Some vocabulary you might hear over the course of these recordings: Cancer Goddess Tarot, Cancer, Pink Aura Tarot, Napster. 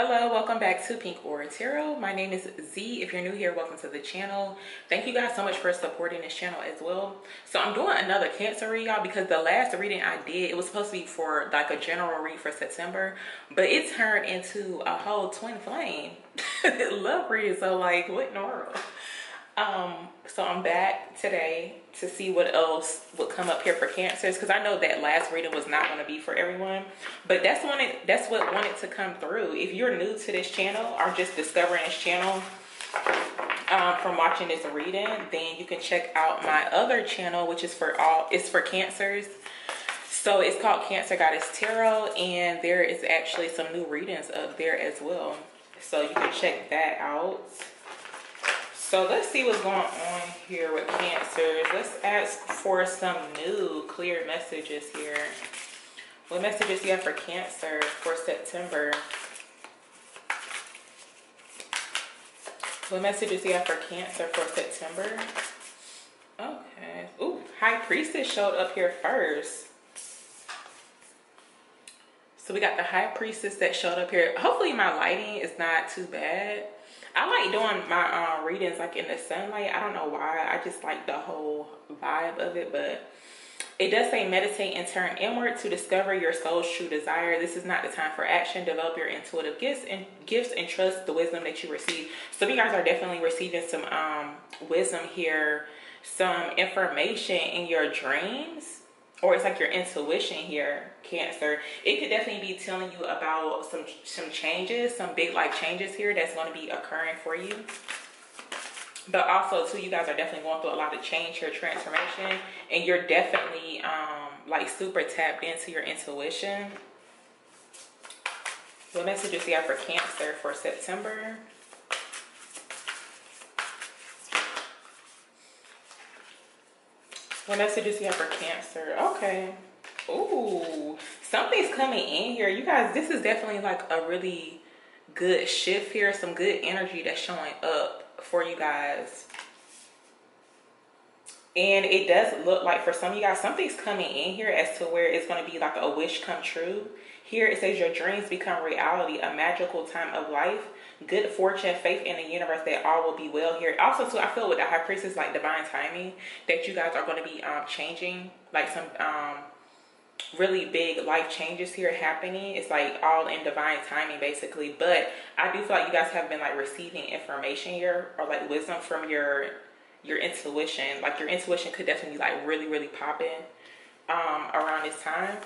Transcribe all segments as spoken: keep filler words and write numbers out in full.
Hello, welcome back to Pink Aura Tarot. My name is Z. If you're new here, welcome to the channel. Thank you guys so much for supporting this channel as well. So I'm doing another Cancer read, y'all, because the last reading I did, it was supposed to be for like a general read for September, but it turned into a whole twin flame love read. So like, what in the world? Um, so I'm back today to see what else would come up here for Cancers, because I know that last reading was not going to be for everyone, but that's when it, that's what wanted to come through. If you're new to this channel or just discovering this channel um, from watching this reading, then you can check out my other channel, which is for all, it's for Cancers. So it's called Cancer Goddess Tarot, and there is actually some new readings up there as well. So you can check that out. So let's see what's going on here with Cancers. Let's ask for some new clear messages here. What messages do you have for Cancer for September? What messages do you have for Cancer for September? Okay. Ooh, High Priestess showed up here first. So we got the High Priestess that showed up here. Hopefully my lighting is not too bad. I like doing my uh, readings like in the sunlight. I don't know why. I just like the whole vibe of it. But it does say meditate and turn inward to discover your soul's true desire. This is not the time for action. Develop your intuitive gifts and gifts and trust the wisdom that you receive. So you guys are definitely receiving some um, wisdom here, some information in your dreams. Or it's like your intuition here, Cancer. It could definitely be telling you about some some changes, some big life changes here that's going to be occurring for you. But also too, you guys are definitely going through a lot of change here, transformation, and you're definitely um, like super tapped into your intuition. What messages do you have for Cancer for September? What messages do you have for Cancer? Okay. Ooh, something's coming in here. You guys, this is definitely like a really good shift here. Some good energy that's showing up for you guys. And it does look like for some of you guys, something's coming in here as to where it's going to be like a wish come true. Here it says your dreams become reality, a magical time of life. Good fortune, faith in the universe that all will be well here. Also, too, I feel with the High Priestess, like divine timing, that you guys are going to be um, changing, like some um, really big life changes here happening. It's like all in divine timing, basically. But I do feel like you guys have been like receiving information here, or like wisdom from your your intuition. Like your intuition could definitely be like really, really popping um, around this time.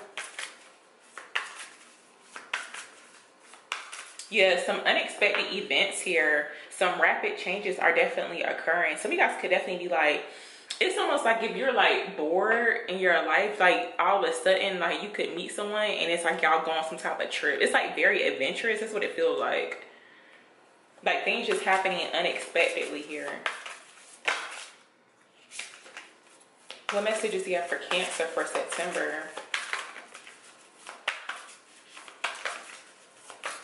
Yeah, some unexpected events here. Some rapid changes are definitely occurring. Some of you guys could definitely be like, it's almost like if you're like bored in your life, like all of a sudden, like you could meet someone and it's like y'all go on some type of trip. It's like very adventurous. That's what it feels like. Like things just happening unexpectedly here. What messages do you have for Cancer for September?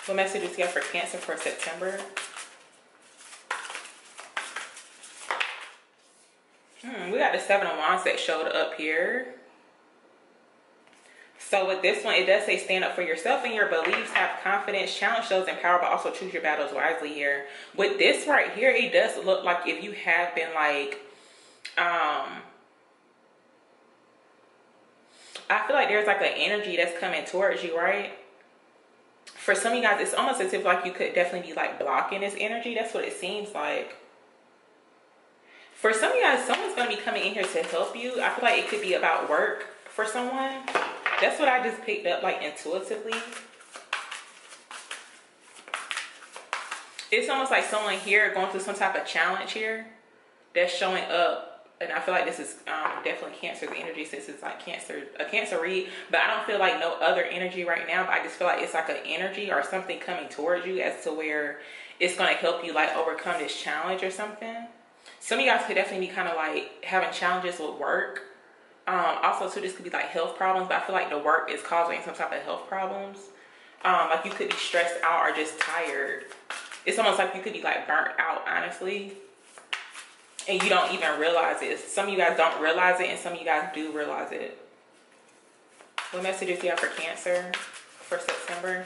What messages do you have for Cancer for September? Hmm, we got the Seven of Wands that showed up here. So with this one, it does say stand up for yourself and your beliefs, have confidence, challenge those in power, but also choose your battles wisely here. With this right here, it does look like if you have been like, um, I feel like there's like an energy that's coming towards you, right? For some of you guys, it's almost as if like you could definitely be like blocking this energy. That's what it seems like. For some of you guys, someone's going to be coming in here to help you. I feel like it could be about work for someone. That's what I just picked up like intuitively. It's almost like someone here going through some type of challenge here that's showing up. And I feel like this is um, definitely Cancer's energy, since it's like cancer, a Cancer read. But I don't feel like no other energy right now. But I just feel like it's like an energy or something coming towards you as to where it's going to help you like overcome this challenge or something. Some of you guys could definitely be kind of like having challenges with work. Um, also, too, this could be like health problems. But I feel like the work is causing some type of health problems. Um, like you could be stressed out or just tired. It's almost like you could be like burnt out, honestly. And you don't even realize it. Some of you guys don't realize it, and some of you guys do realize it. What messages do you have for Cancer for September?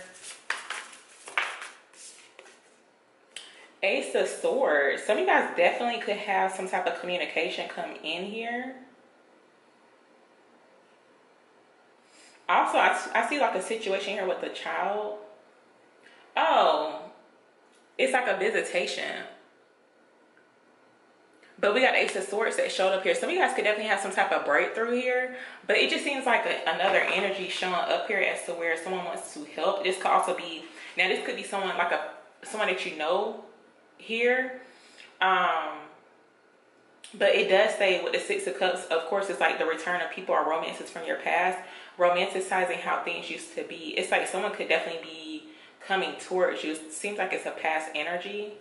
Ace of Swords. Some of you guys definitely could have some type of communication come in here. Also, I, I see like a situation here with the child. Oh, it's like a visitation. But we got Ace of Swords that showed up here. Some of you guys could definitely have some type of breakthrough here. But it just seems like a, another energy showing up here as to where someone wants to help. This could also be, now this could be someone like a, someone that you know here. Um, but it does say with the Six of Cups, of course, it's like the return of people or romances from your past. Romanticizing how things used to be. It's like someone could definitely be coming towards you. It seems like it's a past energy.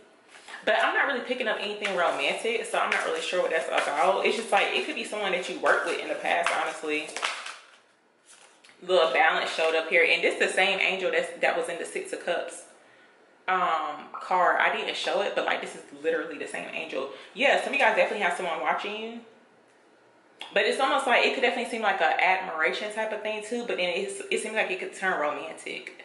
But I'm not really picking up anything romantic, so I'm not really sure what that's about. It's just like, it could be someone that you worked with in the past, honestly. Little Balance showed up here. And this is the same angel that's, that was in the Six of Cups um, card. I didn't show it, but like this is literally the same angel. Yeah, some of you guys definitely have someone watching you. But it's almost like, it could definitely seem like an admiration type of thing too. But then it's, it seems like it could turn romantic,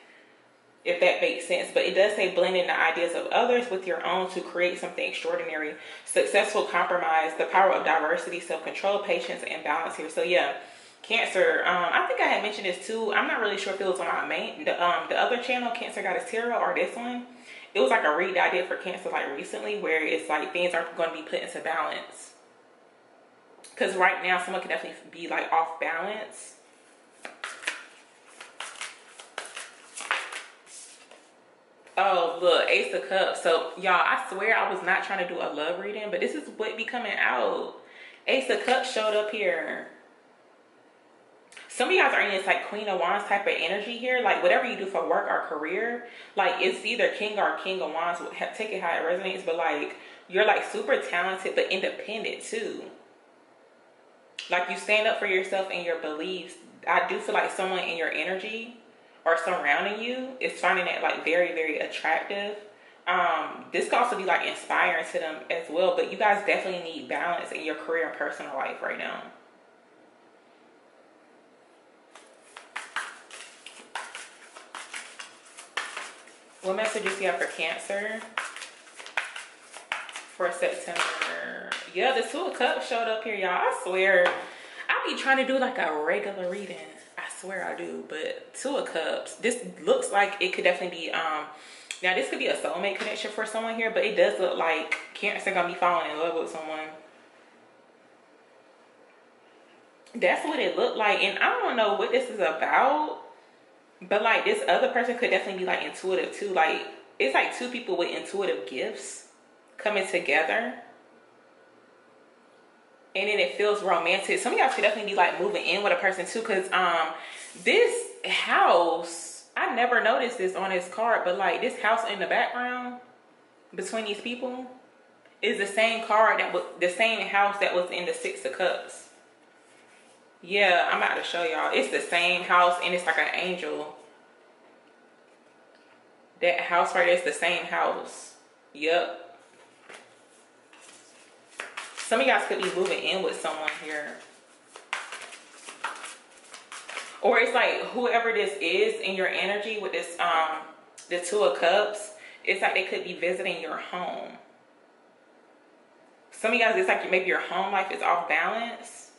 if that makes sense. But it does say blending the ideas of others with your own to create something extraordinary. Successful compromise, the power of diversity, self-control, patience, and balance here. So yeah, Cancer. Um, I think I had mentioned this too. I'm not really sure if it was on my main, the, um, the other channel, Cancer Goddess Tarot, or this one. It was like a read I did for Cancer like recently, where it's like things aren't going to be put into balance. Because right now someone could definitely be like off balance. Oh, look, Ace of Cups. So, y'all, I swear I was not trying to do a love reading, but this is what be coming out. Ace of Cups showed up here. Some of you guys are in this, like, Queen of Wands type of energy here. Like, whatever you do for work or career, like, it's either King or King of Wands. Take it how it resonates, but, like, you're, like, super talented but independent, too. Like, you stand up for yourself and your beliefs. I do feel like someone in your energy or surrounding you is finding that like very, very attractive. Um, this could also be like inspiring to them as well, but you guys definitely need balance in your career and personal life right now. What messages do you have for Cancer for September? Yeah, the Two of Cups showed up here, y'all. I swear, I be trying to do like a regular reading. I swear I do, but Two of Cups, this looks like it could definitely be um now this could be a soulmate connection for someone here, but it does look like Cancer gonna be falling in love with someone. That's what it looked like, and I don't know what this is about, but like this other person could definitely be like intuitive too. Like it's like two people with intuitive gifts coming together. And then it feels romantic. Some of y'all should definitely be like moving in with a person too. Cause um, this house, I never noticed this on this card, but like this house in the background between these people is the same card that was the same house that was in the Six of Cups. Yeah, I'm about to show y'all. It's the same house and it's like an angel. That house right there is the same house. Yep. Some of y'all could be moving in with someone here. Or it's like whoever this is in your energy with this, um, the Two of Cups, it's like they could be visiting your home. Some of you guys, it's like maybe your home life is off balance.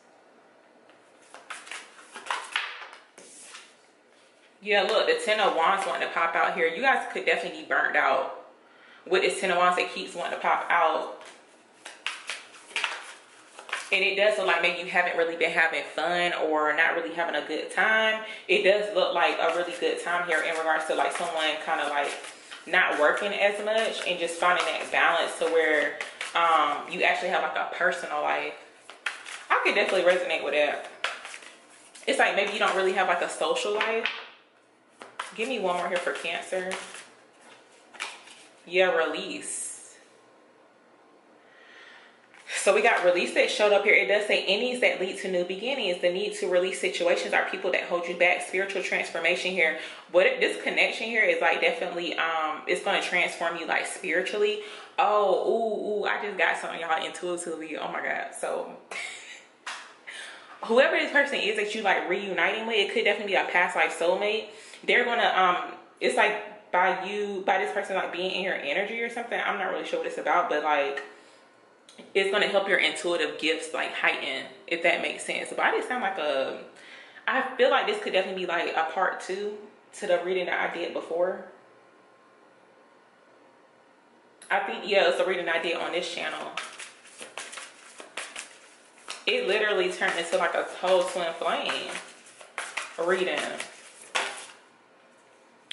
Yeah, look, the Ten of Wands wanting to pop out here. You guys could definitely be burned out with this Ten of Wands that keeps wanting to pop out. And it does look like maybe you haven't really been having fun or not really having a good time. It does look like a really good time here in regards to like someone kind of like not working as much and just finding that balance to where um, you actually have like a personal life. I could definitely resonate with that. It's like maybe you don't really have like a social life. Give me one more here for Cancer. Yeah, release. So we got release that showed up here. It does say endings that lead to new beginnings. The need to release situations are people that hold you back. Spiritual transformation here. What if this connection here is like definitely um it's going to transform you like spiritually. Oh, ooh, ooh, I just got something, y'all, intuitively. Oh my God. So whoever this person is that you like reuniting with, it could definitely be a past life soulmate. They're gonna um it's like by you, by this person like being in your energy or something. I'm not really sure what it's about, but like it's going to help your intuitive gifts like heighten, if that makes sense. But I did sound like a, I feel like this could definitely be like a part two to the reading that I did before. I think, yeah, it's a reading I did on this channel. It literally turned into like a whole twin flame reading.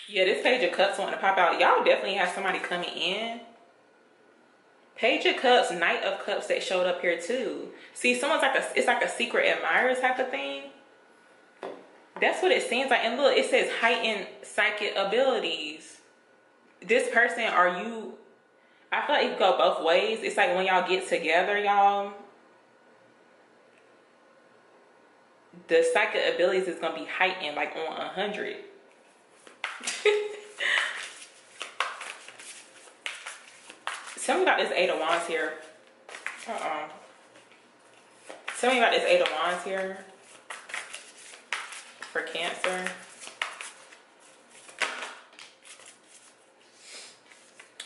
Yeah, this Page of Cups wanting to pop out. Y'all definitely have somebody coming in. Page of Cups, Knight of Cups that showed up here too. See, someone's like a, it's like a secret admirer type of thing. That's what it seems like. And look, it says heightened psychic abilities. This person, are you, I feel like it could go both ways. It's like when y'all get together, y'all, the psychic abilities is going to be heightened like on one hundred. Tell me about this Eight of Wands here. Uh-uh. Tell me about this Eight of Wands here for Cancer.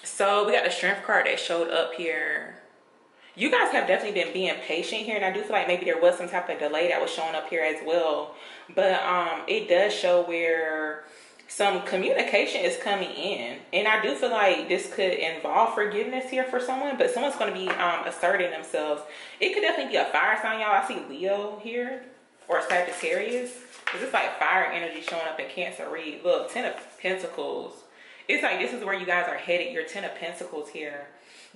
So we got the Strength card that showed up here. You guys have definitely been being patient here, and I do feel like maybe there was some type of delay that was showing up here as well. But um, it does show where some communication is coming in, and I do feel like this could involve forgiveness here for someone, but someone's going to be um asserting themselves. It could definitely be a fire sign, y'all. I see Leo here or Sagittarius, because it's like fire energy showing up in Cancer. Read, look, Ten of Pentacles. It's like this is where you guys are headed. Your Ten of Pentacles here.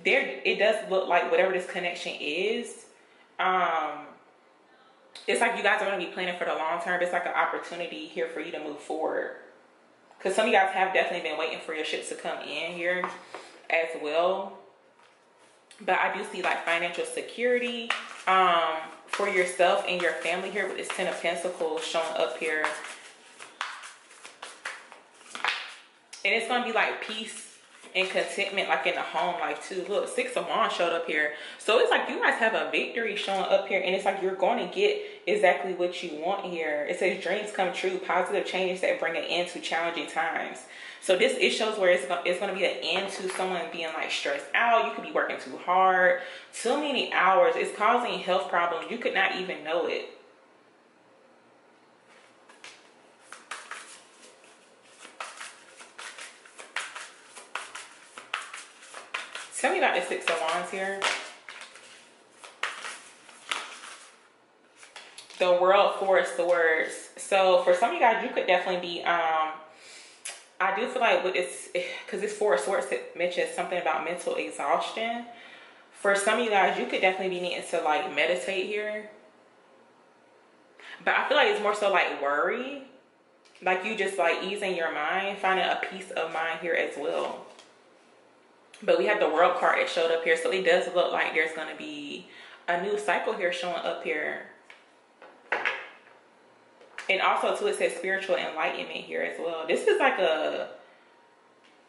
There, it does look like whatever this connection is, um it's like you guys are going to be planning for the long term. It's like an opportunity here for you to move forward. Because some of you guys have definitely been waiting for your ships to come in here as well. But I do see like financial security um, for yourself and your family here with this Ten of Pentacles showing up here. And it's going to be like peace and contentment like in the home life too. Look, Six of Wands showed up here. So it's like you guys have a victory showing up here. And it's like you're going to get exactly what you want here. It says dreams come true, positive changes that bring an end to challenging times. So this, it shows where it's gonna, it's gonna be an end to someone being like stressed out. You could be working too hard, too many hours. It's causing health problems. You could not even know it. Tell me about the Six of Wands here. The World, Four of Swords. So for some of you guys, you could definitely be, um, I do feel like with it's, because this Four of Swords, it mentions something about mental exhaustion. For some of you guys, you could definitely be needing to like meditate here. But I feel like it's more so like worry. Like you just like easing your mind, finding a peace of mind here as well. But we have the World card that showed up here. So it does look like there's going to be a new cycle here showing up here. And also too, it says spiritual enlightenment here as well. This is like a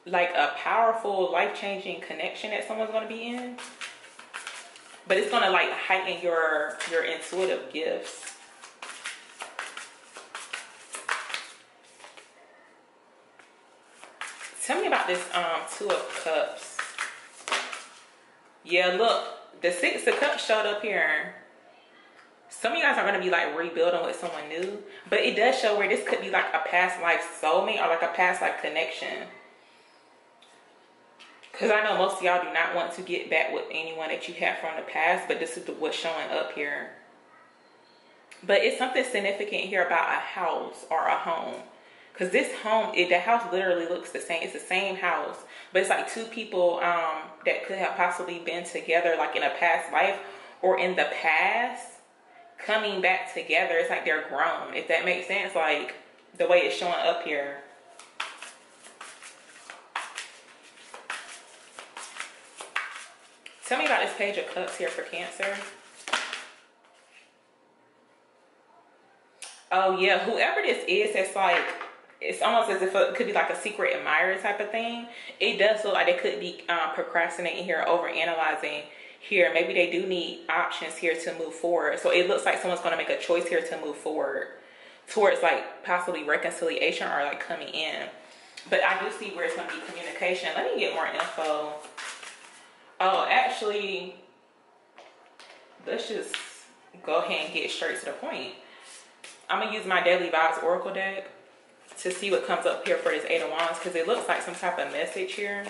like a powerful, life-changing connection that someone's going to be in. But it's going to like heighten your your intuitive gifts. Tell me about this um Two of Cups. Yeah, look, the Six of Cups showed up here. Some of you guys are going to be like rebuilding with someone new, but it does show where this could be like a past life soulmate or like a past life connection. Because I know most of y'all do not want to get back with anyone that you had from the past, but this is what's showing up here. But it's something significant here about a house or a home. Because this home, it, the house literally looks the same. It's the same house, but it's like two people um, that could have possibly been together like in a past life or in the past, coming back together. It's like they're grown, if that makes sense, like the way it's showing up here. Tell me about this Page of Cups here for Cancer. Oh yeah, whoever this is, it's like it's almost as if it could be like a secret admirer type of thing. It does look like they could be um, procrastinating here, over analyzing here. Maybe they do need options here to move forward. So it looks like someone's going to make a choice here to move forward towards like possibly reconciliation or like coming in. But I do see where it's going to be communication. Let me get more info. Oh, actually, let's just go ahead and get straight to the point. I'm going to use my Daily Vibes Oracle deck to see what comes up here for this Eight of Wands, because it looks like some type of message here.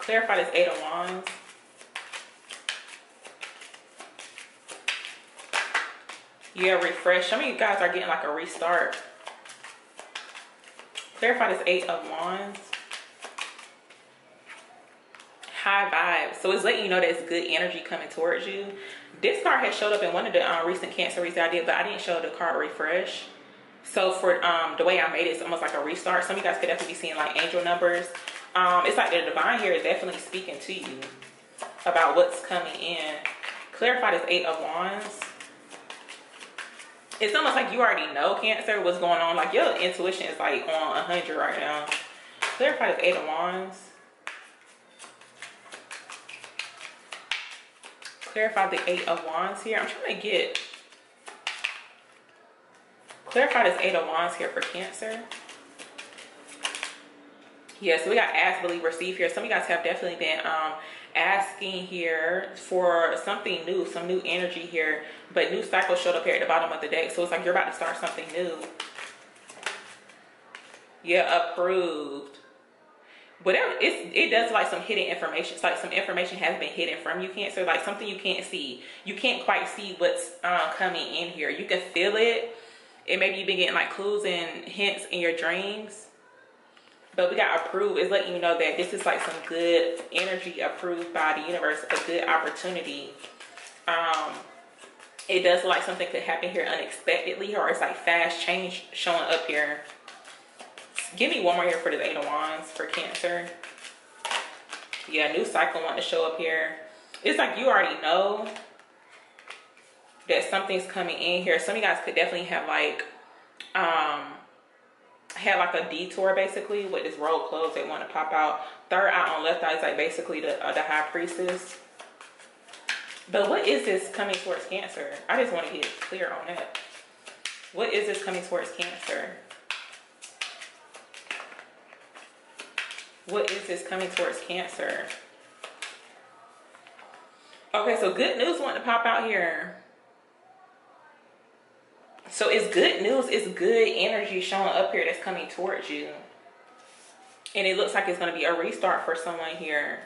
Clarify this Eight of Wands. Yeah, refresh. Some of you guys are getting like a restart. Clarify this Eight of Wands. High vibes. So it's letting you know that's good energy coming towards you. This card has showed up in one of the um, recent Cancer reads I did, but I didn't show the card refresh. So for um, the way I made it, it's almost like a restart. Some of you guys could definitely be seeing like angel numbers. Um, it's like the divine here is definitely speaking to you about what's coming in. Clarify this Eight of Wands. It's almost like you already know, Cancer, what's going on. Like your intuition is like on one hundred right now. Clarify this Eight of Wands. Clarify the Eight of Wands here. I'm trying to get... Clarify this Eight of Wands here for Cancer. Yeah, so we got ask, believe, receive here. Some of you guys have definitely been um, asking here for something new, some new energy here. But new cycle showed up here at the bottom of the deck. So it's like you're about to start something new. Yeah, approved. Whatever, it's, it does like some hidden information. It's like some information has been hidden from you, Cancer. Like something you can't see. You can't quite see what's uh, coming in here. You can feel it. And maybe you've been getting like clues and hints in your dreams. But we got approved. It's letting you know that this is like some good energy approved by the universe, a good opportunity. Um, it does like something could happen here unexpectedly, or it's like fast change showing up here. Give me one more here for the Eight of Wands for Cancer. Yeah, new cycle wanting to show up here. It's like you already know that something's coming in here. Some of you guys could definitely have like... um. had like a detour basically with this road closed. They want to pop out. Third eye on left eye is like basically the uh, the high priestess. But what is this coming towards Cancer? I just want to get clear on that. What is this coming towards Cancer? What is this coming towards Cancer? Okay, so good news want to pop out here. So it's good news, it's good energy showing up here that's coming towards you. And it looks like it's going to be a restart for someone here.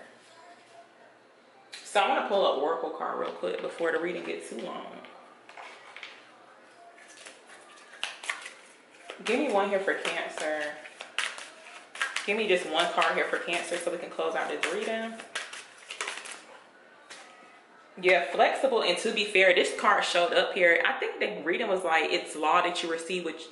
So I want to pull an Oracle card real quick before the reading gets too long. Give me one here for Cancer. Give me just one card here for Cancer so we can close out this reading. Yeah, flexible, and to be fair, this card showed up here. I think the reading was like, it's law that you receive, which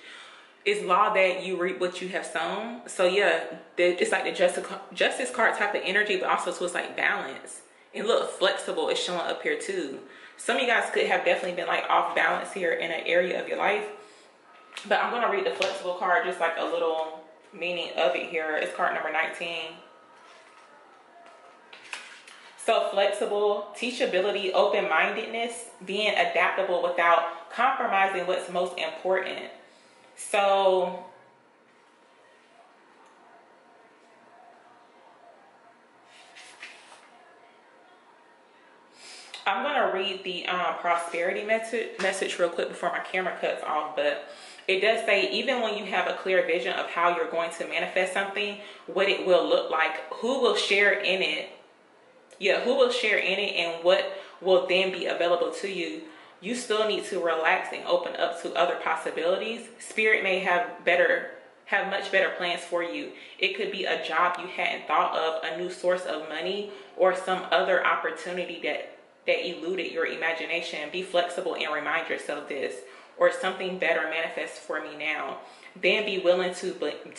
is law that you reap what you have sown. So yeah, the, it's like the justice, justice card type of energy, but also so it's like balance. And look, flexible is showing up here too. Some of you guys could have definitely been like off balance here in an area of your life. But I'm going to read the flexible card, just like a little meaning of it here. It's card number nineteen. So flexible, teachability, open-mindedness, being adaptable without compromising what's most important. So I'm going to read the um, prosperity message, message real quick before my camera cuts off, but it does say, even when you have a clear vision of how you're going to manifest something, what it will look like, who will share in it, Yeah, who will share in it and what will then be available to you, you still need to relax and open up to other possibilities. Spirit may have better, have much better plans for you. It could be a job you hadn't thought of, a new source of money, or some other opportunity that, that eluded your imagination. Be flexible and remind yourself this, or something better manifests for me now. Then be willing to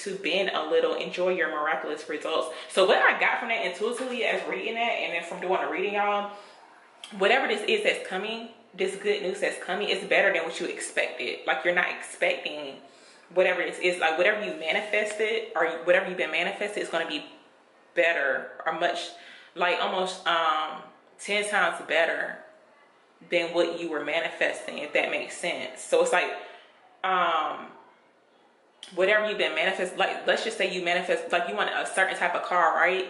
to bend a little. Enjoy your miraculous results. So what I got from that intuitively as reading that, and then from doing the reading, y'all, whatever this is that's coming, this good news that's coming, it's better than what you expected. Like you're not expecting whatever this is. Like whatever you manifested or whatever you've been manifested is going to be better, or much, like almost um ten times better than what you were manifesting, if that makes sense. So it's like um whatever you've been manifest, like let's just say you manifest, like you want a certain type of car, right?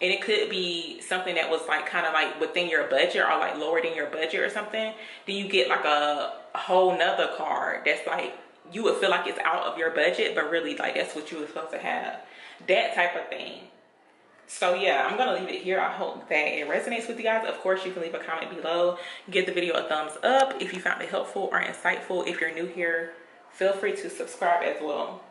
And it could be something that was like kind of like within your budget or like lower than your budget or something. Then you get like a whole nother car that's like, you would feel like it's out of your budget, but really like that's what you were supposed to have. That type of thing. So yeah, I'm gonna leave it here. I hope that it resonates with you guys. Of course, you can leave a comment below. Give the video a thumbs up if you found it helpful or insightful. If you're new here, feel free to subscribe as well.